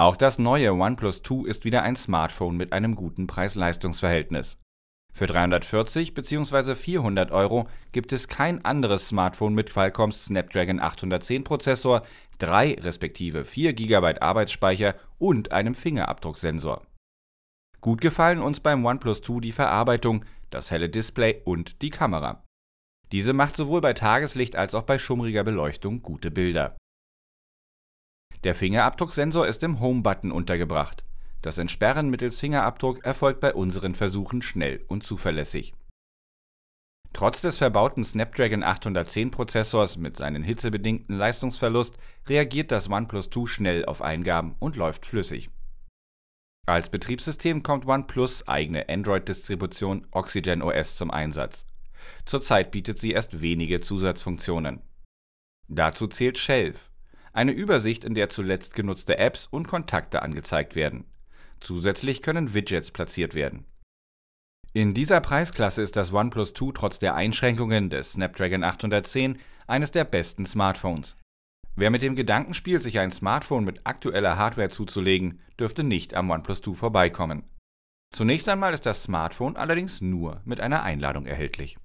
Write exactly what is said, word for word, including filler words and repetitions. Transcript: Auch das neue OnePlus zwei ist wieder ein Smartphone mit einem guten Preis-Leistungs-Verhältnis. Für dreihundertvierzig bzw. vierhundert Euro gibt es kein anderes Smartphone mit Qualcomms Snapdragon achthundertzehn Prozessor, drei respektive vier Gigabyte Arbeitsspeicher und einem Fingerabdrucksensor. Gut gefallen uns beim OnePlus zwei die Verarbeitung, das helle Display und die Kamera. Diese macht sowohl bei Tageslicht als auch bei schummriger Beleuchtung gute Bilder. Der Fingerabdrucksensor ist im Home-Button untergebracht. Das Entsperren mittels Fingerabdruck erfolgt bei unseren Versuchen schnell und zuverlässig. Trotz des verbauten Snapdragon achthundertzehn Prozessors mit seinen hitzebedingten Leistungsverlust reagiert das OnePlus zwei schnell auf Eingaben und läuft flüssig. Als Betriebssystem kommt OnePlus eigene Android-Distribution OxygenOS zum Einsatz. Zurzeit bietet sie erst wenige Zusatzfunktionen. Dazu zählt Shelf, eine Übersicht, in der zuletzt genutzte Apps und Kontakte angezeigt werden. Zusätzlich können Widgets platziert werden. In dieser Preisklasse ist das OnePlus zwei trotz der Einschränkungen des Snapdragon achthundertzehn eines der besten Smartphones. Wer mit dem Gedanken spielt, sich ein Smartphone mit aktueller Hardware zuzulegen, dürfte nicht am OnePlus zwei vorbeikommen. Zunächst einmal ist das Smartphone allerdings nur mit einer Einladung erhältlich.